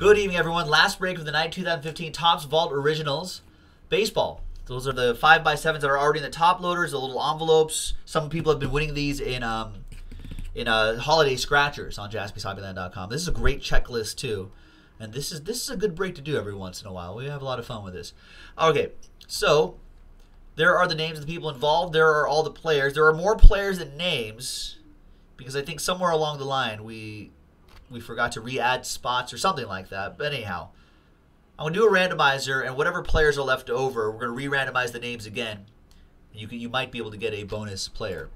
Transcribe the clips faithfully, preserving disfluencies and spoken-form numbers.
Good evening, everyone. Last break of the night, two thousand fifteen Topps Vault Originals baseball. Those are the five by sevens that are already in the top loaders, the little envelopes. Some people have been winning these in um, in uh, holiday scratchers on jaspy shobby land dot com. This is a great checklist, too. And this is, this is a good break to do every once in a while. We have a lot of fun with this. Okay, so there are the names of the people involved. There are all the players. There are more players than names because I think somewhere along the line we... we forgot to re-add spots or something like that. But anyhow, I'm going to do a randomizer, and whatever players are left over, we're going to re-randomize the names again. You can, you might be able to get a bonus player.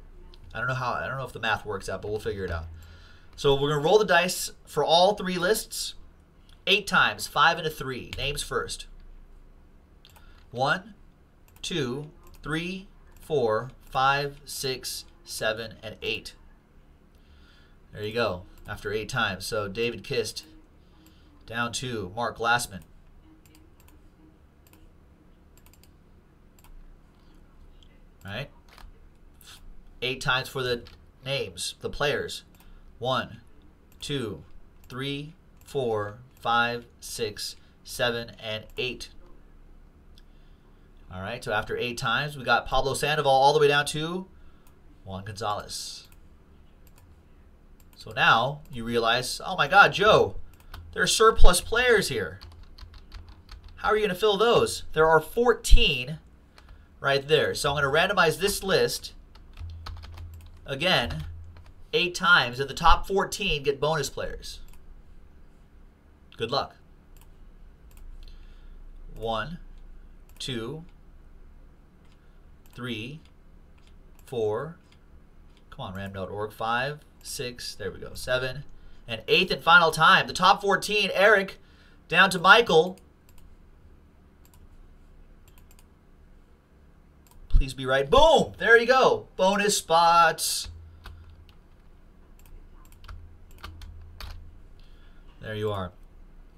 I don't know how. I don't know if the math works out, but we'll figure it out. So we're going to roll the dice for all three lists. Eight times, five and a three. Names first. One, two, three, four, five, six, seven, and eight. There you go. After eight times. So David Kist down to Mark Glassman. All right. Eight times for the names, the players. One, two, three, four, five, six, seven, and eight. All right. So after eight times, we got Pablo Sandoval all the way down to Juan Gonzalez. So now you realize, oh my God, Joe, there are surplus players here. How are you going to fill those? There are fourteen right there. So I'm going to randomize this list again eight times, and the top fourteen get bonus players. Good luck. One, two, three, four. Come on, random dot org. Five. Six, there we go, seven, and eighth and final time. The top fourteen, Eric, down to Michael. Please be right. Boom, there you go. Bonus spots. There you are.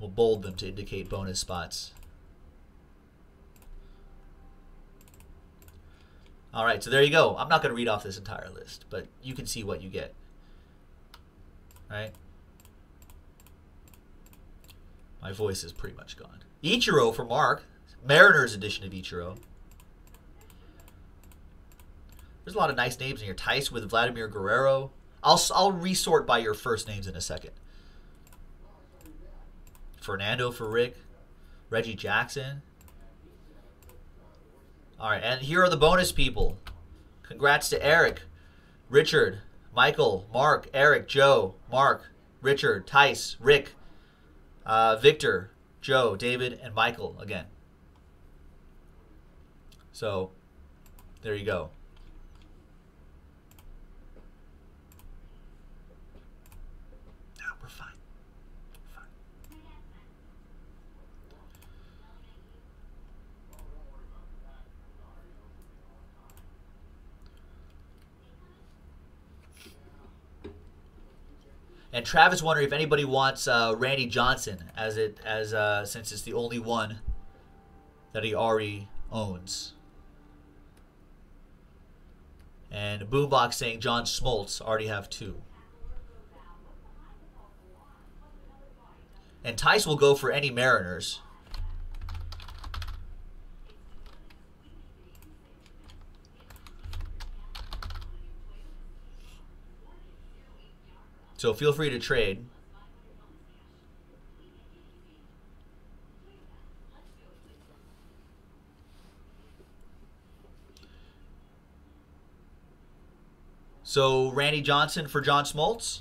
We'll bold them to indicate bonus spots. All right, so there you go. I'm not going to read off this entire list, but you can see what you get. Right? My voice is pretty much gone. Ichiro for Mark. Mariners edition of Ichiro. There's a lot of nice names in here. Tice with Vladimir Guerrero. I'll, I'll resort by your first names in a second. Fernando for Rick. Reggie Jackson. All right, and here are the bonus people. Congrats to Eric, Richard, Michael, Mark, Eric, Joe, Mark, Richard, Tice, Rick, uh, Victor, Joe, David, and Michael again. So there you go. Now we're fine. We're fine. And Travis wondering if anybody wants uh, Randy Johnson, as it as uh, since it's the only one that he already owns. And Boombox saying John Smoltz, already have two. And Tice will go for any Mariners. So feel free to trade. So Randy Johnson for John Smoltz.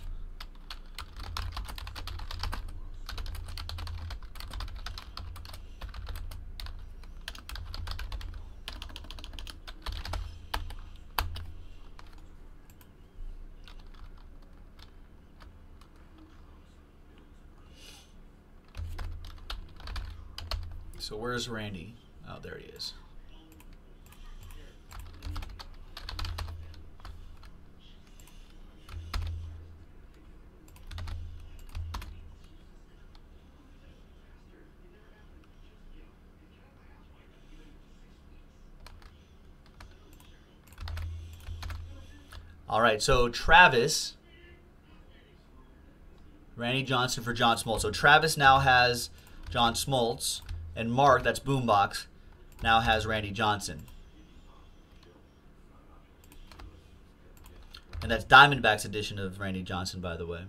So where's Randy? Oh, there he is. All right, so Travis, Randy Johnson for John Smoltz. So Travis now has John Smoltz, and Mark, that's Boombox, now has Randy Johnson. And that's Diamondback's edition of Randy Johnson, by the way.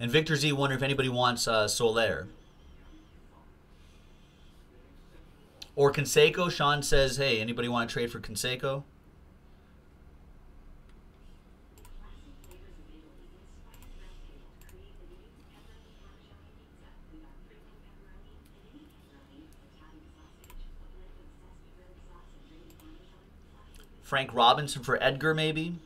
And Victor Z wondering if anybody wants uh, Soler. Or Canseco. Sean says, hey, anybody want to trade for Canseco? Frank Robinson for Edgar, maybe?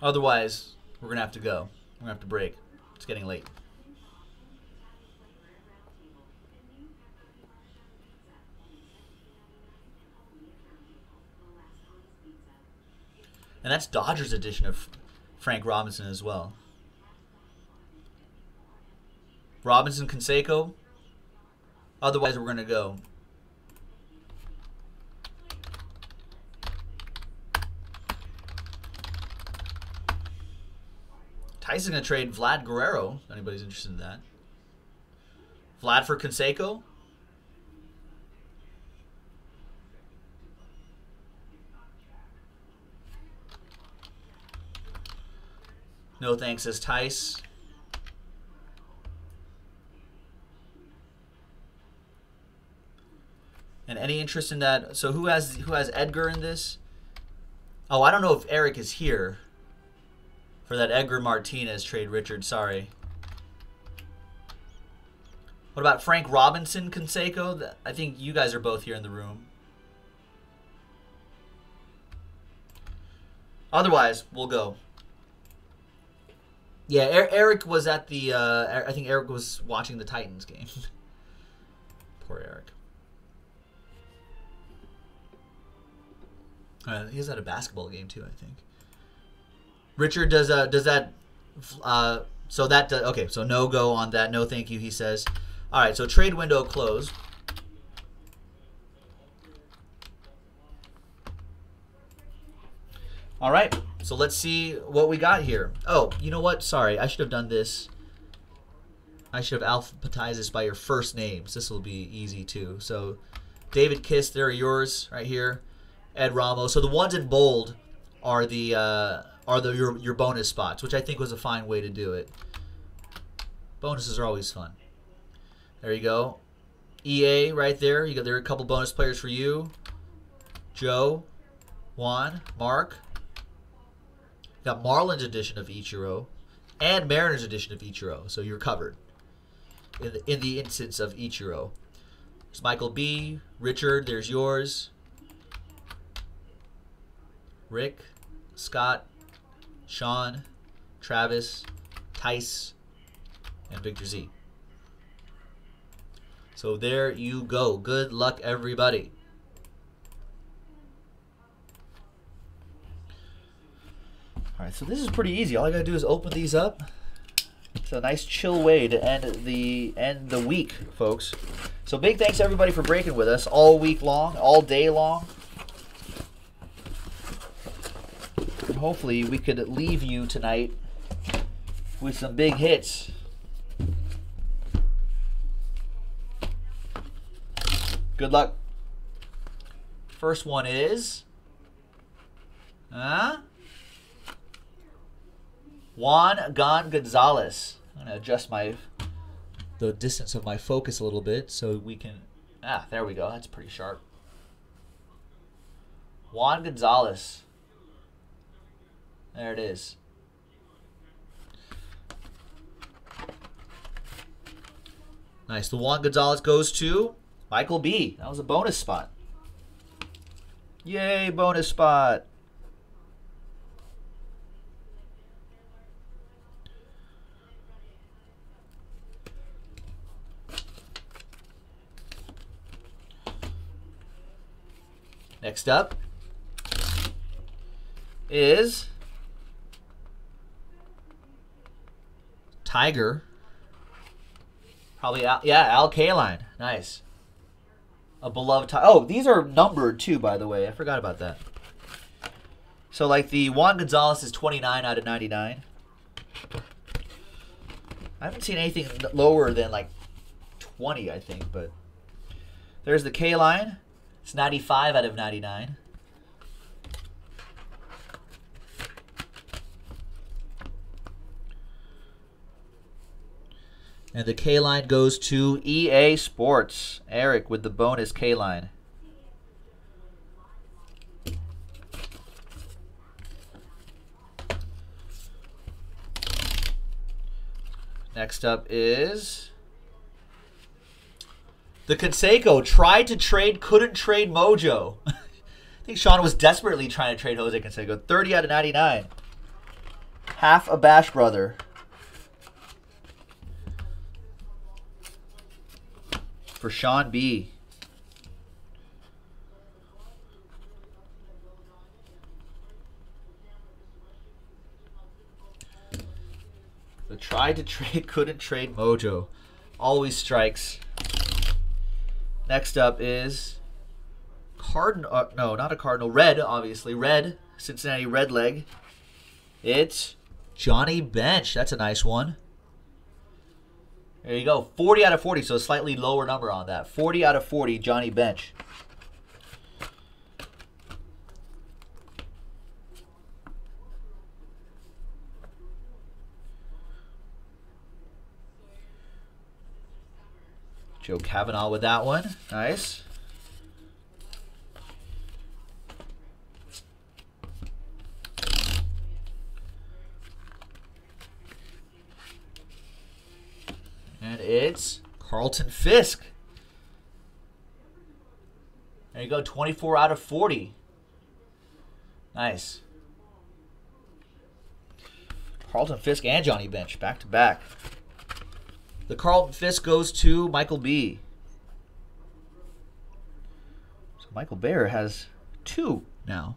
Otherwise, we're going to have to go. We're going to have to break. It's getting late. And that's Dodgers edition of Frank Robinson as well. Robinson, Canseco. Otherwise, we're going to go. Tyson's going to trade Vlad Guerrero, if anybody's interested in that. Vlad for Canseco. No thanks, says Tice. And any interest in that? So who has who has Edgar in this? Oh, I don't know if Eric is here. For that Edgar Martinez trade, Richard, sorry. What about Frank Robinson, Canseco? I think you guys are both here in the room. Otherwise, we'll go. Yeah, Eric was at the, uh, I think Eric was watching the Titans game. Poor Eric. Uh, he was at a basketball game too, I think. Richard, does uh does that uh so that does, okay, so no go on that, no thank you, he says. All right, so trade window closed. All right, so let's see what we got here. Oh, you know what? Sorry, I should have done this. I should have alphabetized this by your first names. This will be easy too. So David Kiss, there are yours right here. Ed Ramos. So the ones in bold are the uh are the, your, your bonus spots, which I think was a fine way to do it. Bonuses are always fun. There you go. E A right there. You got, there are a couple bonus players for you. Joe, Juan, Mark. Got Marlins edition of Ichiro and Mariners edition of Ichiro, so you're covered in the, in the instance of Ichiro. There's Michael B. Richard, there's yours. Rick, Scott, Sean, Travis, Tice, and Victor Z. So there you go. Good luck, everybody. All right, so this is pretty easy. All I gotta do is open these up. It's a nice chill way to end the end the week, folks. So big thanks to everybody for breaking with us all week long, all day long. Hopefully we could leave you tonight with some big hits. Good luck. First one is huh? Juan Gon Gonzalez. I'm gonna adjust my the distance of my focus a little bit so we can ah there we go. That's pretty sharp. Juan Gonzalez. There it is. Nice. The Juan Gonzalez goes to Michael B. That was a bonus spot. Yay, bonus spot. Next up is Tiger, probably Al, yeah, Al Kaline, nice. a beloved title. Oh, these are numbered too, by the way. I forgot about that. So like the Juan Gonzalez is twenty-nine out of ninety-nine. I haven't seen anything lower than like twenty, I think, but there's the K-line. It's ninety-five out of ninety-nine. And the K-line goes to E A Sports. Eric with the bonus K-line. Next up is the Canseco. Tried to trade, couldn't trade Mojo. I think Sean was desperately trying to trade Jose Canseco. thirty out of ninety-nine. Half a Bash Brother. For Sean B. The tried to trade, couldn't trade Mojo. Always strikes. Next up is Cardinal. Uh, no, not a Cardinal. Red, obviously. Red. Cincinnati Red Leg. It's Johnny Bench. That's a nice one. There you go. forty out of forty, so a slightly lower number on that. forty out of forty, Johnny Bench. Joe Cavanaugh with that one. Nice. And it's Carlton Fisk. There you go, twenty-four out of forty. Nice. Carlton Fisk and Johnny Bench, back to back. The Carlton Fisk goes to Michael B. So Michael Bayer has two now.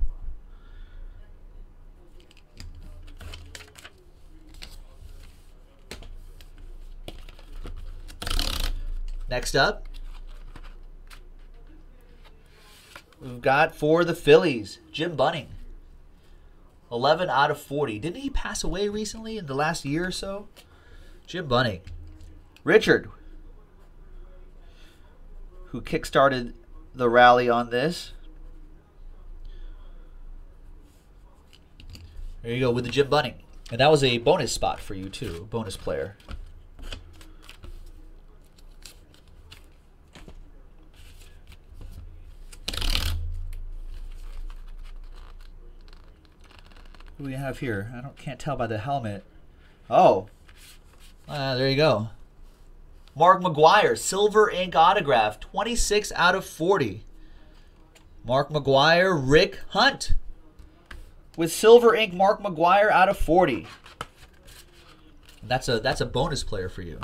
Next up, we've got for the Phillies, Jim Bunning. eleven out of forty. Didn't he pass away recently in the last year or so? Jim Bunning. Richard, who kickstarted the rally on this. There you go with the Jim Bunning. And that was a bonus spot for you too, bonus player. What do we have here? I don't can't tell by the helmet. Oh, uh, there you go. Mark McGwire, silver ink autograph, twenty-six out of forty. Mark McGwire, Rick Hunt, with silver ink Mark McGwire out of forty. That's a that's a bonus player for you.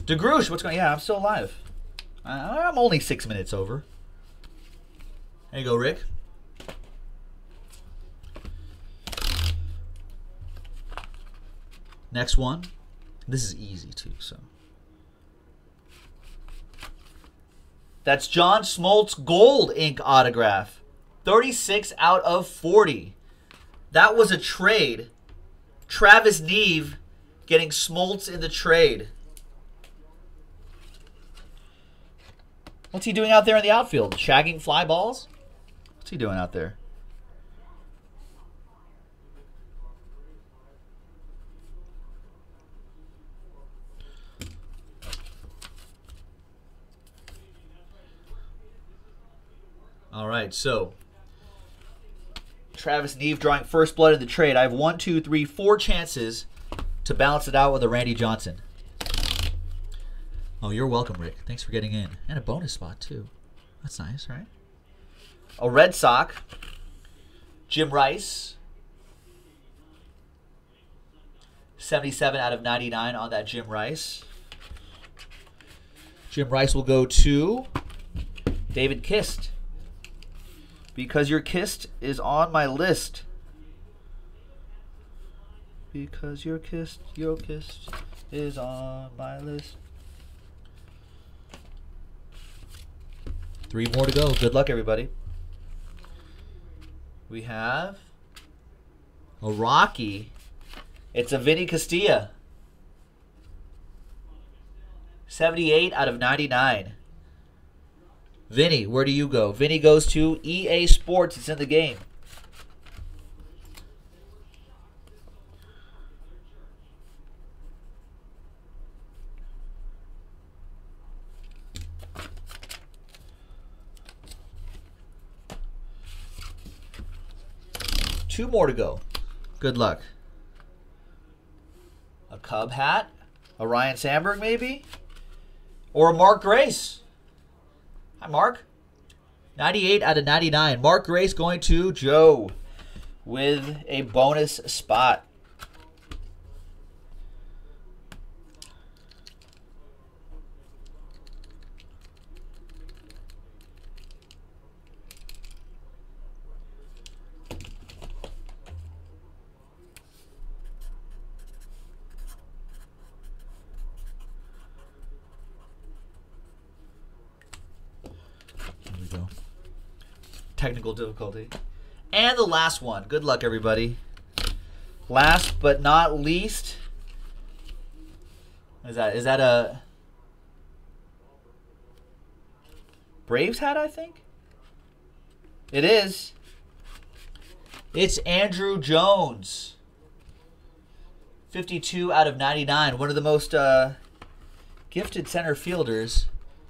DeGroosh, what's going on? Yeah, I'm still alive. I'm only six minutes over. There you go, Rick. Next one. This is easy, too, so. That's John Smoltz gold ink autograph. thirty-six out of forty. That was a trade. Travis Neve getting Smoltz in the trade. What's he doing out there in the outfield? Shagging fly balls? What's he doing out there? All right, so Travis Neve drawing first blood in the trade. I have one, two, three, four chances to balance it out with a Randy Johnson. Oh, you're welcome, Rick. Thanks for getting in. And a bonus spot, too. That's nice, right? A Red Sox. Jim Rice. seventy-seven out of ninety-nine on that Jim Rice. Jim Rice will go to David Kist. Because your Kist is on my list. because your kiss, your kiss is on my list. Three more to go. Good luck, everybody. We have a Rocky. It's a Vinny Castilla. seventy-eight out of ninety-nine. Vinny, where do you go? Vinny goes to E A Sports. It's in the game. Two more to go. Good luck. A Cub hat. A Ryan Sandberg, maybe. Or a Mark Grace. Hi, Mark. ninety-eight out of ninety-nine. Mark Grace going to Joe with a bonus spot. Technical difficulty. And the last one. Good luck, everybody. Last but not least. Is that is that a Braves hat, I think? It is. It's Andruw Jones. fifty-two out of ninety-nine. One of the most uh, gifted center fielders,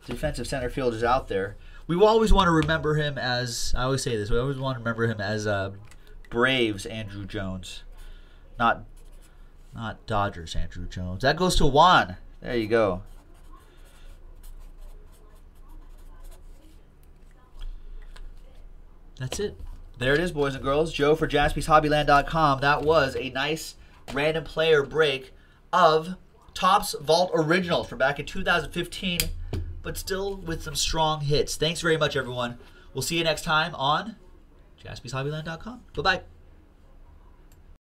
defensive center fielders out there. We will always want to remember him as, I always say this, we always want to remember him as uh, Braves Andruw Jones. Not not Dodgers Andruw Jones. That goes to Juan. There you go. That's it. There it is, boys and girls. Joe for jaspys hobbyland dot com. That was a nice random player break of Topps Vault Originals from back in two thousand fifteen. But still with some strong hits. Thanks very much, everyone. We'll see you next time on jaspys hobbyland dot com. Bye-bye.